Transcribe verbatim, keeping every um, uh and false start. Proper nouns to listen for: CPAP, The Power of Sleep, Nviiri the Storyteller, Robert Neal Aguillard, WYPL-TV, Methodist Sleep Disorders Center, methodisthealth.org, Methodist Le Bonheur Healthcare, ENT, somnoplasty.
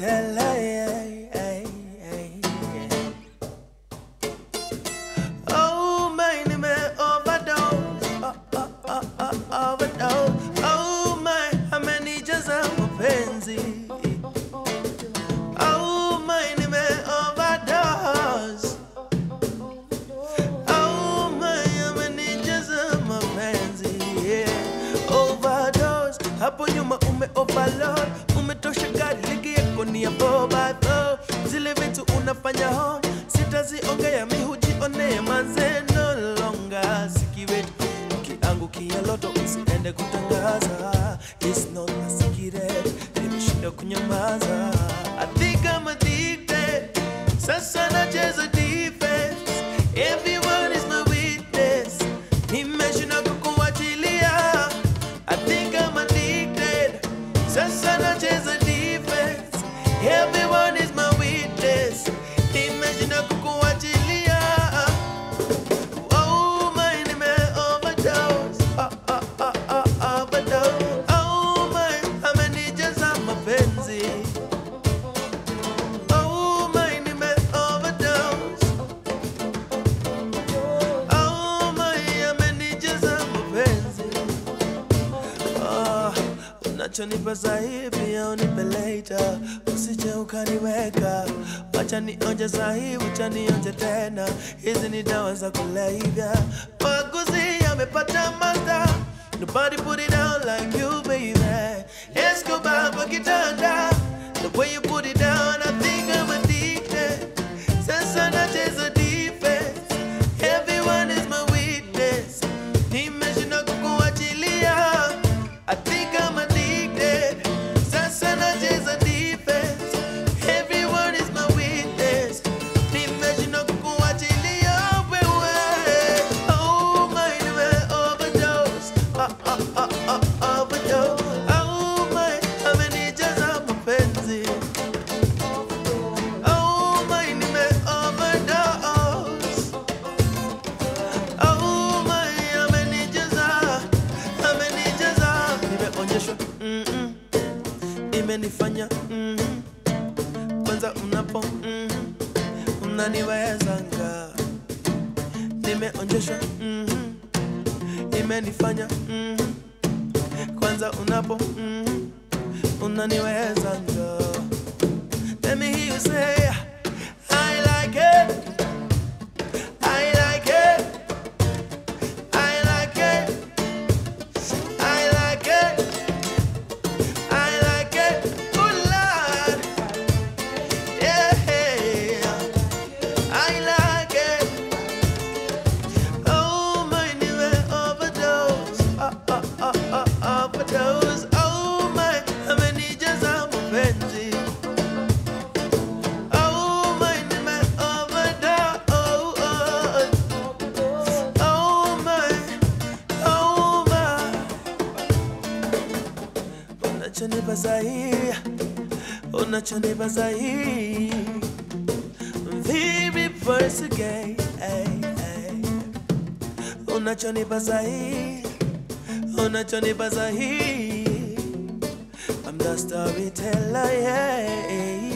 storyteller. Oh, my name is overdose. Oh, oh, oh, oh, overdose. Oh, my, how many just have a penzi. Oh, my name is overdose. Oh, my, how many just have a penzi. Yeah, overdose. Hapo nyuma ume overload. Zile vitu unafanya ho sitaziongea mimi hujionee manze no longer sikiwetu ukiangukia loto usiende kutangaza it's not a secret nimeshinda kunyamaza I think I'm addicted sasa nacheza defense everyone is my witness nimeshinda kukuachilia I think I'm addicted sasa nacheza defense everyone is my witness. Imagine a cuckoo achilia. Oh, my name is overdose. Oh, oh, oh, oh, overdose. Oh, my, how many just have my fancy. Oh, my name is overdose. Oh, my, how many just have my fancy. Oh, unachonipa sahibi, unipe later. Usije ukaniweka, wacha nionje sahi, wacha nionje tena. Hizi ni dawa za kulevya. Maguzi yamepata masta. Nobody put it down like you, baby. Escobar kwa kitanda. The way you put it down, I think I'm addicted. Sasa nacheza defense. Everyone is my witness. Nimeshindwa kukuachilia. I think I'm addicted. Sasa nacheza defense. Imenifanya kwanza unapo unaniwezanga nimeonjeshwa imenifanya kwanza unapo unaniwezanga let me hear you say I like it. Unachonibazai, unachonibazai, the reverse again. Unachonibazai, unachonibazai, I'm the storyteller.